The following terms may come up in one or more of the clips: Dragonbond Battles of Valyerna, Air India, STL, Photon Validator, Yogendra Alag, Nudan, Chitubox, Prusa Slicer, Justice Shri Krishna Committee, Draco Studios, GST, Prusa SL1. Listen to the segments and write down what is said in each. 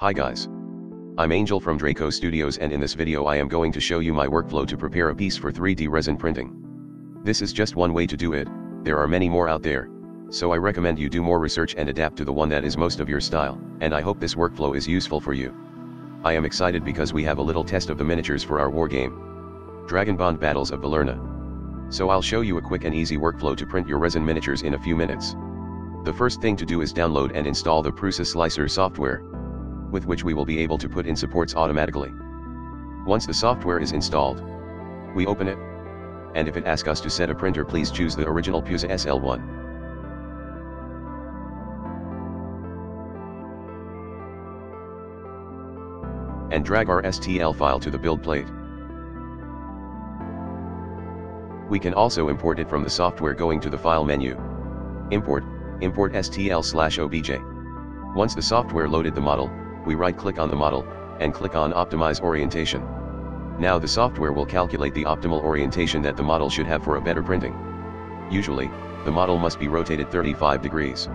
Hi guys. I'm Angel from Draco Studios, and in this video I am going to show you my workflow to prepare a piece for 3D resin printing. This is just one way to do it, there are many more out there, so I recommend you do more research and adapt to the one that is most of your style, and I hope this workflow is useful for you. I am excited because we have a little test of the miniatures for our wargame, Dragonbond Battles of Valyerna. So I'll show you a quick and easy workflow to print your resin miniatures in a few minutes. The first thing to do is download and install the Prusa Slicer software, with which we will be able to put in supports automatically. Once the software is installed, we open it, and if it asks us to set a printer, please choose the original Prusa SL1. And drag our STL file to the build plate. We can also import it from the software going to the file menu. Import STL/OBJ. Once the software loaded the model, we right-click on the model, and click on Optimize Orientation. Now the software will calculate the optimal orientation that the model should have for a better printing. Usually, the model must be rotated 35 degrees.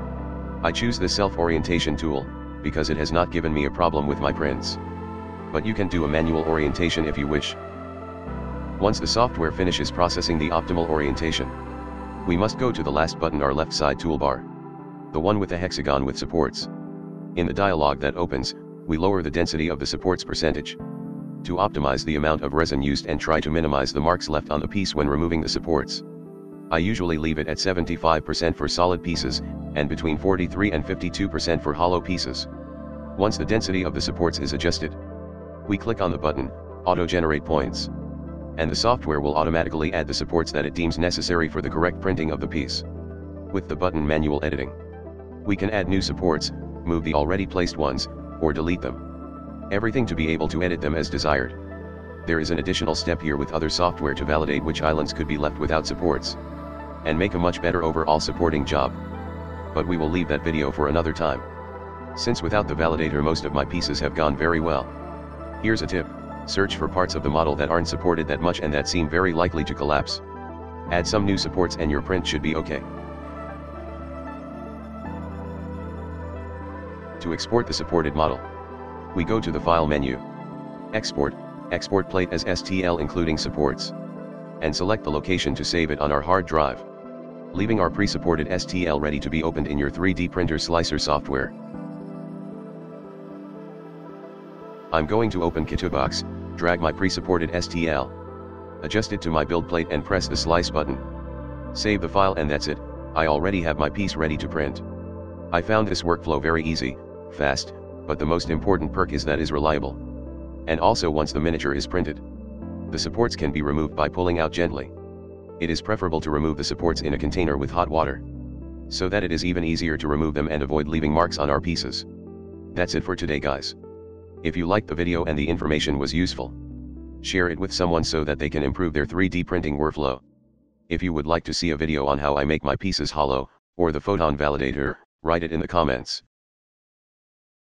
I choose the self-orientation tool, because it has not given me a problem with my prints. But you can do a manual orientation if you wish. Once the software finishes processing the optimal orientation, we must go to the last button, our left side toolbar. The one with the hexagon with supports. In the dialog that opens, we lower the density of the supports percentage to optimize the amount of resin used and try to minimize the marks left on the piece when removing the supports. I usually leave it at 75% for solid pieces, and between 43 and 52% for hollow pieces. Once the density of the supports is adjusted, we click on the button, Auto-Generate Points, and the software will automatically add the supports that it deems necessary for the correct printing of the piece. With the button Manual Editing, we can add new supports, move the already placed ones, or delete them. Everything to be able to edit them as desired. There is an additional step here with other software to validate which islands could be left without supports, and make a much better overall supporting job. But we will leave that video for another time. Since without the validator most of my pieces have gone very well. Here's a tip, search for parts of the model that aren't supported that much and that seem very likely to collapse. Add some new supports and your print should be okay. To export the supported model, we go to the file menu, export plate as STL including supports, and select the location to save it on our hard drive, leaving our pre-supported STL ready to be opened in your 3D printer slicer software. I'm going to open Chitubox, drag my pre-supported STL, adjust it to my build plate and press the slice button. Save the file and that's it, I already have my piece ready to print. I found this workflow very easy, fast, but the most important perk is that is reliable. And also once the miniature is printed, the supports can be removed by pulling out gently. It is preferable to remove the supports in a container with hot water, so that it is even easier to remove them and avoid leaving marks on our pieces. That's it for today guys. If you liked the video and the information was useful, share it with someone so that they can improve their 3D printing workflow. If you would like to see a video on how I make my pieces hollow, or the photon validator, write it in the comments.